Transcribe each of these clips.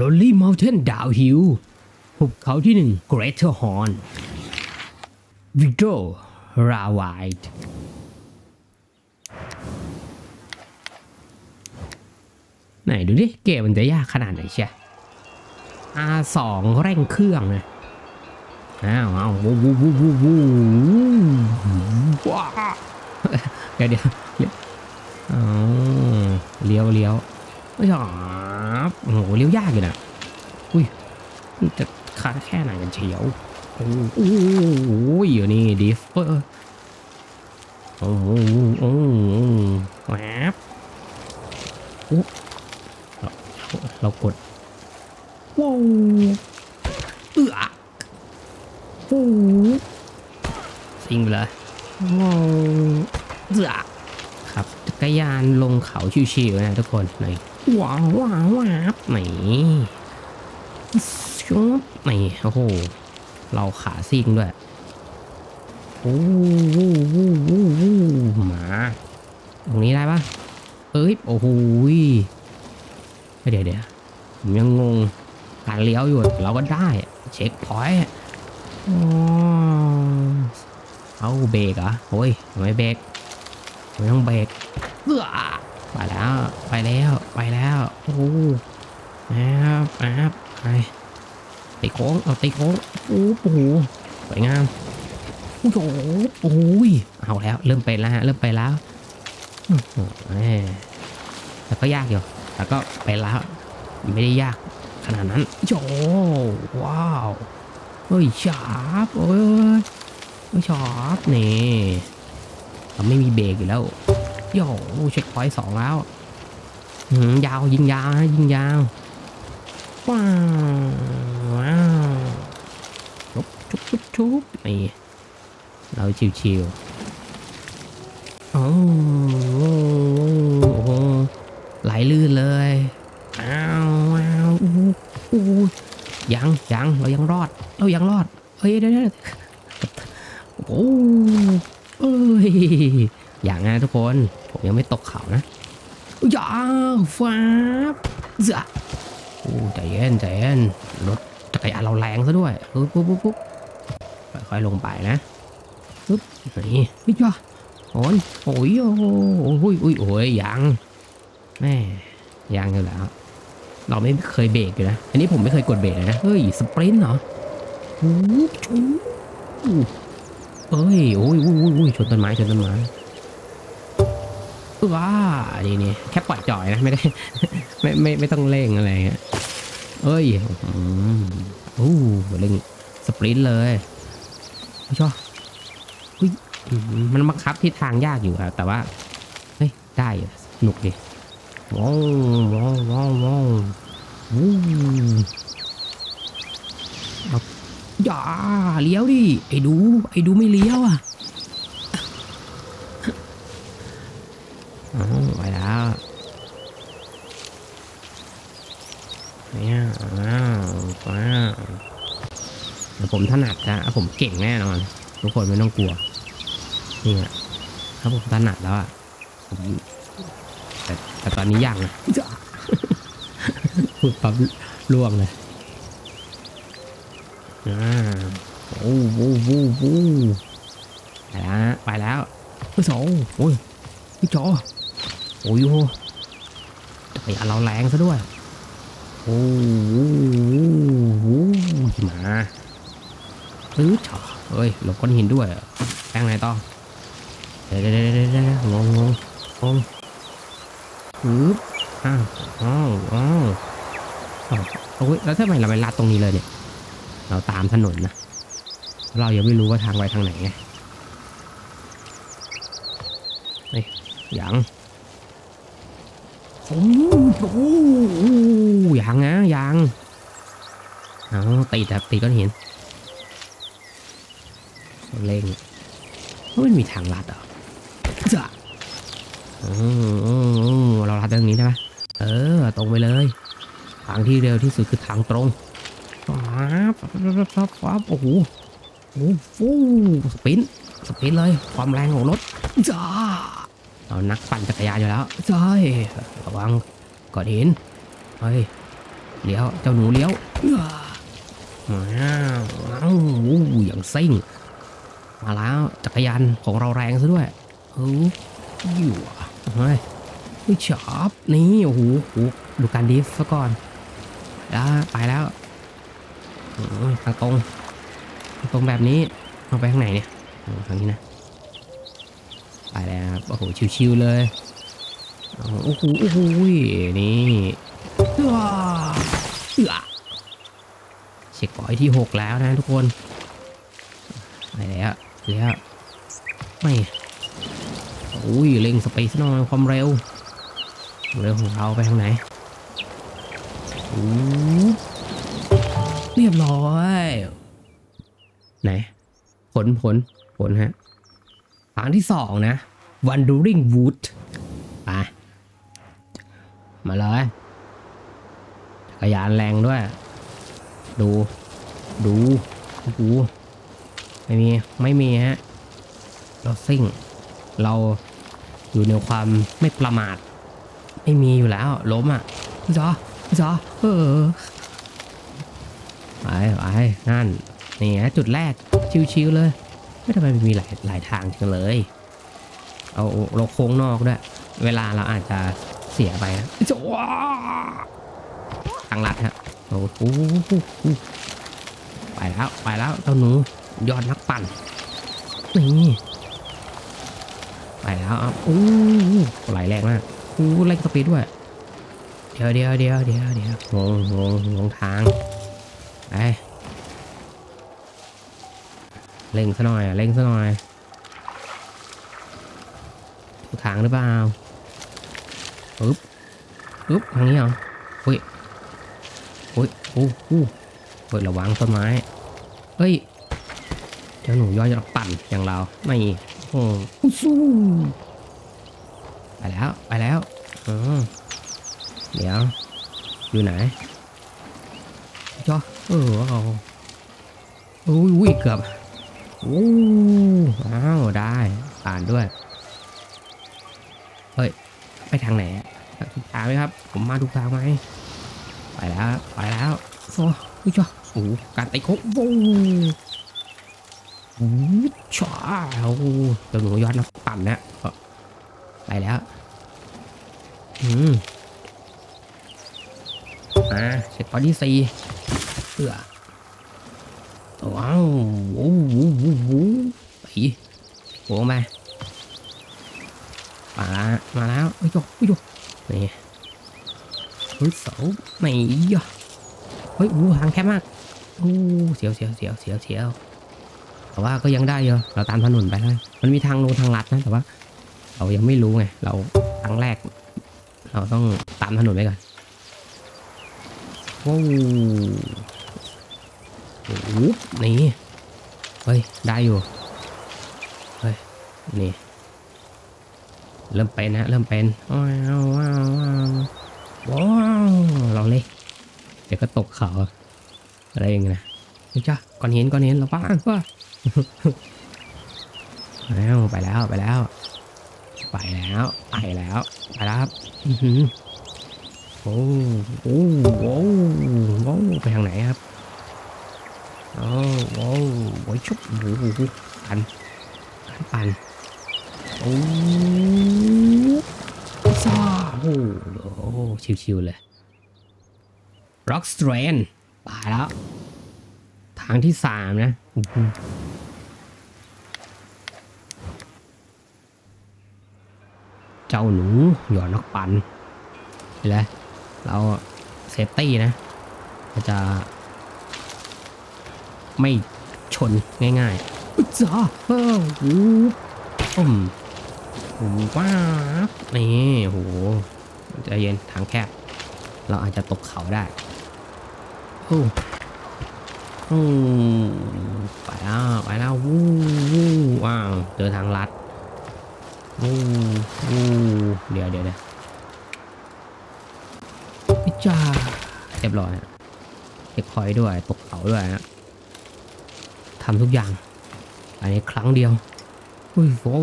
Lonely Mountains Downhill หุบเขาที่หนึ่ง Greater Horn Widow Rawide ไหนดูดิเกมมันจะยากขนาดไหนเชีย R2 เร่งเครื่องนะอ้าวว้าเดี๋ยวเลี้ยวไม่ใช่โอ้โหเลี้ยวยากอยู่นะอุ้ยจะขาแค่ไหนกันเฉียวโอ้ยอยู่นี่ดิฟโอ้แอบเรากดว้าวสิงไปเลยว้าวครับจักรยานลงเขาชิวๆนะทุกคนหน่อยว้าวหน่อยชุบหน่อยโอ้โหเราขาซิ่งด้วยโอ้โหมาตรงนี้ได้ปะเอ้ยโอ้โหเดี๋ยวผมยังงงการเลี้ยวอยู่เราก็ได้เช็คพอยต์เอาเบรกเหรอโอ้ยทำไมเบรกไม่ต้องเบรกไปแล้วโอ้โหแอบไปตีโค้งโอ้โหสวยงามโอ้โหเอาแล้วเริ่มไปแล้วแต่ก็ยากอยู่แต่ก็ไปแล้วไม่ได้ยากขนาดนั้นโอ้ว้าวเฮ้ยชอบโอ้ยชอบนี่เราไม่มีเบรกอยู่แล้วโย่เช็คพอยต์สองแล้วยาวยิงยาวว้าวชุบนี่เราชิวๆโอ้โหไหลลื่นเลยอ้าวยังเรายังรอดเฮ้ยได้โอ้เอ้ยอย่างนะทุกคนผมยังไม่ตกเขานะอย่าฟ้าจ้ะโอ้ใจเย็นรถจักรยานเราแรงซะด้วยปุ๊บค่อยๆลงไปนะปุ๊บนี่ไม่จ้ะโอ้ยยังแม่ยังอยู่แล้วเราไม่เคยเบรกเลยนะอันนี้ผมไม่เคยกดเบรกเลยนะเฮ้ยสปรินต์เหรอโอ้ยชนต้นไม้ว้านี่แค่ปล่อยจ่อยนะไม่ได้ไม่ต้องเร่งอะไรฮะเอ้ยเร่งสปรินต์เลยไม่ชอบมันบังคับที่ทางยากอยู่ครับแต่ว่าเฮ้ยได้สนุกดิว้าวอย่าเลี้ยวดิไอ้ดูไม่เลี้ยวอ่ะไปแล้วเนี่ยผมถนัดนะผมเก่งแน่นอนทุกคนไม่ต้องกลัวนี่แหละถ้าผมถนัดแล้วอ่ะผมแต่ตอนนี้ยังนะพูดปั๊บล่วงเลยไปแล้วโอ้ยไอ้เราแรงซะด้วยโอ้โหมาจ่อเฮ้ยหลบก้อนหินด้วยแป้งไหนต้องเดี๋ยวงงโอ้ยแล้วทำไมเราไปลัดตรงนี้เลยเนี่ยเราตามถนนนะเรายังไม่รู้ว่าทางไปทางไหนไงยังเอาติดก็เห็นเร่งมันมีทางลัดเหรอจ้ะเราลัดตรงนี้ได้ไหมตรงไปเลยทางที่เร็วที่สุดคือทางตรงครับโอ้โหสปินเลยความแรงของรถจ้าเรานักปั่นจักรยานอยู่แล้วใช่ระวังกอดหินเฮ้ย เลี้ยวเจ้าหนูเลี้ยวอย่างซิ่งมาแล้วจักรยานของเราแรงซะด้วยอยู่เฮ้ยไม่ชอบนี่โอ้โหดูการดิฟซะก่อนแล้วไปแล้วทางตรงแบบนี้เอาไปข้างไหนเนี่ยทางนี้นะไปแล้วครับโอ้โหชิวๆเลยโอ้โหนี่เช็คพอยต์ที่6แล้วนะทุกคนไปแล้วไม่เร่งสเปซหน่อยความเร็วของเราไปทางไหนเรียบร้อยไหนผลฮะทางที่2นะ Wandering Wood มาเลยจักรยานแรงด้วยดูโอ้โหไม่มีฮะเราซิ่งเราอยู่ในความไม่ประมาทไม่มีอยู่แล้วล้มอ่ะพี่จ๋อไปนั่นนี่ฮะจุดแรกชิวๆเลยไม่ทำไมมีหลายทางจังเลยเอาเราโค้งนอกด้วยเวลาเราอาจจะเสียไปนะทางลัดฮะโอ้โหไปแล้วเจ้าหนูยอดนักปั่นนี่ไปแล้วโอ้ไหลแรงมากโอ้แรงสปีดด้วยเดี๋ยวงงทางไปเร่งซะหน่อยถูกทางหรือเปล่าปึ๊บทางนี้เหรอโอ้โหระวังต้นไม้เฮ้ยเจ้าหนูย่อยจะปั่นอย่างเราไม่ไปแล้วเดี๋ยวอยู่ไหนจ้าเอาอุ้ยเกือบอ้าวได้ผ่านด้วยเฮ้ยไปทางไหนถูกทางไหมครับผมมาถูกทางไหมไปแล้วโซ่อุ้ยจ้าการไต่โค้งช้าตัวหนูยอดนะปั่นนะไปแล้วเสร็จตอนที่4ว้าวไปโอ้มาแล้วโอ้ยนี่เสาไม่ย่อเฮ้ยทางแคบมากเสียวแต่ว่าก็ยังได้เยอะเราตามถนนไปได้มันมีทางลงทางลัดนะแต่ว่าเรายังไม่รู้ไงเราครั้งแรกเราต้องตามถนนไปก่อนโอ้โหนี่เฮ้ยได้อยู่เฮ้ยนี่เริ่มเป็นว้าวลองเลยเดี๋ยวก็ตกเขาอะไรอย่างเงี้ยนะจ้าก่อนเห็นเราป้าก็ไปแล้วครับโอ้ไปทางไหนครับโอ้ชุบปั่นโอ้ชิวๆเลย Rock Strain ไปแล้วทางที่3นะเจ้าหนูหย่อนนักปั่นเห็นไหมเราเซฟตี้นะเราจะไม่ชนง่ายๆจ้าว้าวนี่โหใจเย็นทางแคบเราอาจจะตกเขาได้ไปแล้วว้าวเจอทางลัดเดี๋ยวอิจฉาเรียบร้อยเก็บพอยด้วยตกเขาด้วยนะทำทุกอย่างอันนี้ครั้งเดียวโอ้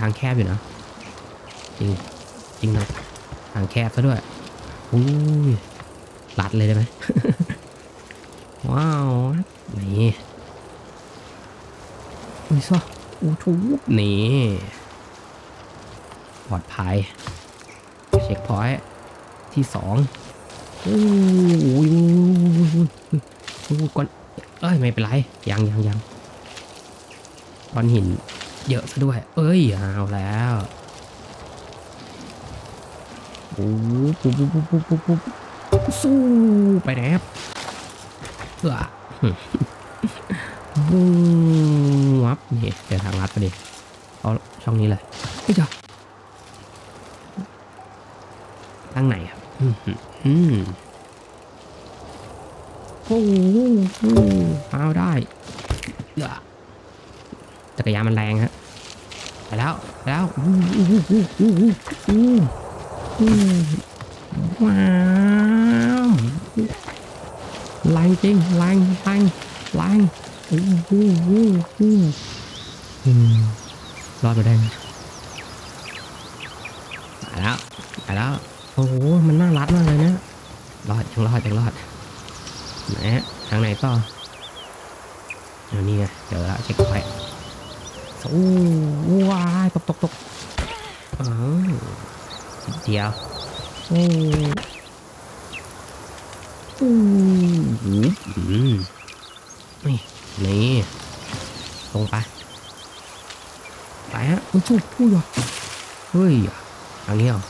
ทางแคบอยู่นะจริงนะทางแคบซะด้วย รัดเลยได้ไหม ว้าวนี่อุ้ยซะอู้ทูบนี่ปลอดภัยเช็คพอยต์ที่สองอู้ก้อนเอ้ยไม่เป็นไรยังก้อนหินเยอะซะด้วยเอ้ยเอาแล้วสู้ไปนะครับเอื้อบูวับนี่เจอทางลัดพอดีเอาช่องนี้เลยเฮ้ยจ้ะทางไหนครับโอ้โหเอาได้เอื้อจักรยานมันแรงฮะไปแล้วว้าวแรงจริงแรงรอดมาได้ไปแล้วโอ้โหมันน่ารัดมากเลยนะรอดนะทางไหนต่อนี่ไงเดี๋ยวละเช็คไว้โอ้ว้ายตกเดี๋ยวนี่ตรงไปฮะมันชุบอุ้ยเฮ้ยทางนี้เหรอ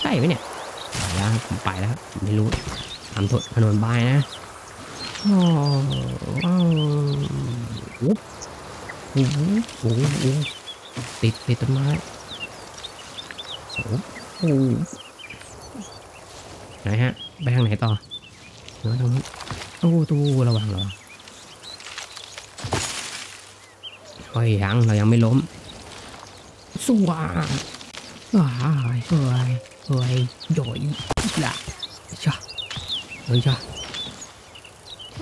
ใช่ไหมเนี่ยไปแล้วไม่รู้ทำถนนบายนะติดต้นไม้ไหนฮะไปทางไหนต่อเดี๋ยวตรงนี้ตู้ระวังเหรอโอ้ยเรายังไม่ล้มสว่างสวยโดยละเฮ้ย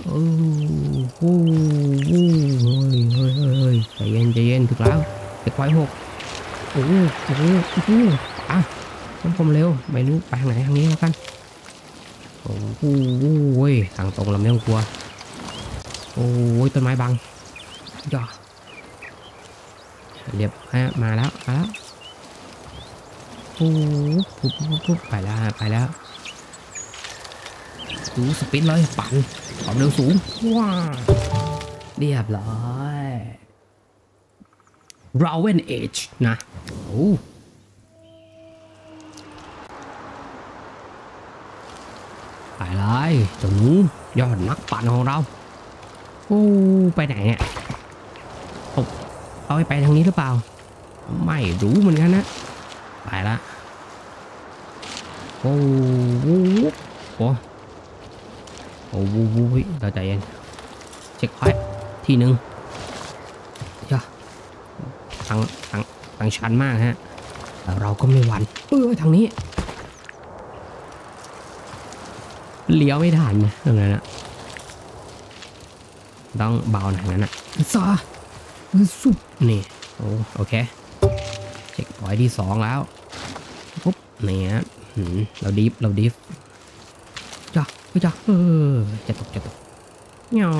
โอ้โหเฮ้ยใจเย็นถูกแล้วเด็กไว้หกโอ้โหอ่ะผมเร็วไม่รู้ไปทางไหนทางนี้แล้วกันโอ้โหทางตรงเราไม่ต้องกลัวโอ้ยต้นไม้บังย่อเรียบฮะมาแล้วโอ้ปุ๊บไปแล้วดูสปินเลยปั่นความเร็วสูงว้าเรียบร้อยRowan Edge นะโอ้ไปเลยถึงยอดนักปั่นของเราโอ้ไปไหนเนี่ยเอาไปทางนี้หรือเปล่าไม่รู้เหมือนกันนะไปละโอ้โหเราใจเย็นเช็คไว้ทีหนึ่งย่าทางชันมากฮะเราก็ไม่หวั่นทางนี้เลี้ยวไม่ทันนะตรงนั้นนะต้องเบาหน่อยนั้นนะซาสุบนี่โอเคเช็คพอยต์ที่สองแล้วปุ๊บนี่ฮะเราดิฟจ้ะจะตกเงา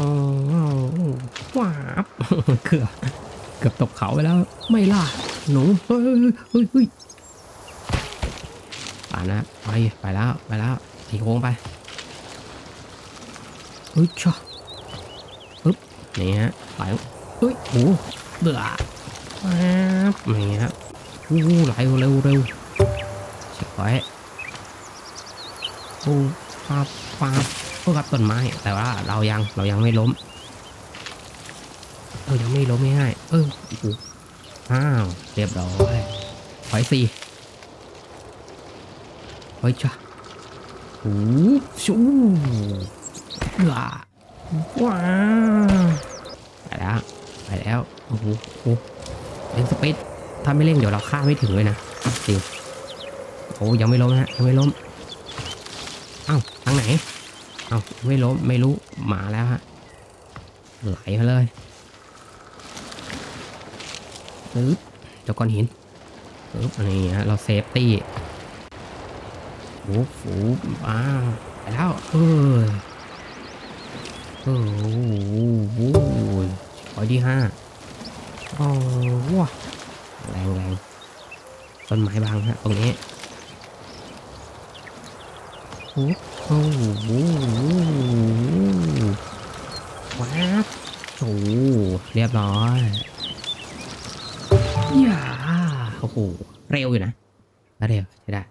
ว้าบเกือบตกเขาไปแล้วไม่ล่ะหนูเฮ้ยป่านะไปแล้วตีโค้งไปเฮ้ยช่ะปุ๊บนี่ฮะไปโอ้เบื่อนี่ครับไหลเร็วเช็คไว้ปั๊บพวกกับต้นไม้แต่ว่าเรายังไม่ล้มยังไม่ล้มง่ายเรียบร้อยถอยสี่ถอยจ้ะชูว้าวไปแล้วโอ้โหเร่งสปีดถ้าไม่เร่งเดี๋ยวเราข้ามไม่ถึงเลยนะจริงโอ้ยังไม่ล้มนะอ้าวทางไหนอ้าวไม่ล้มไม่รู้มาแล้วฮะไหลมาเลยเจ้าก้อนหินอันนี้ฮะเราเซฟตี้โอ้โห ไปแล้วโอ้โหร้อยที่ห้าโอ้โหแรงแรงต้นไม้บางฮะตรงนี้โอ้โหว้าวโอ้เรียบร้อยอย่าโอ้โหเร็วอยู่นะเร็วใช่ได้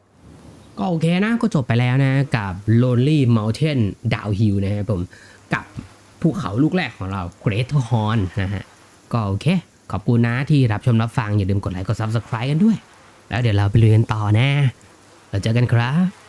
ก็โอเคนะก็จบไปแล้วนะกับ Lonely Mountains Downhill นะครับผมกับภูเขาลูกแรกของเรา Great Horn นะฮะก็โอเคขอบคุณนะที่รับชมรับฟังอย่าลืมกดไลค์กด Subscribe กันด้วยแล้วเดี๋ยวเราไปลุยกันต่อนะเราเจอกันครับ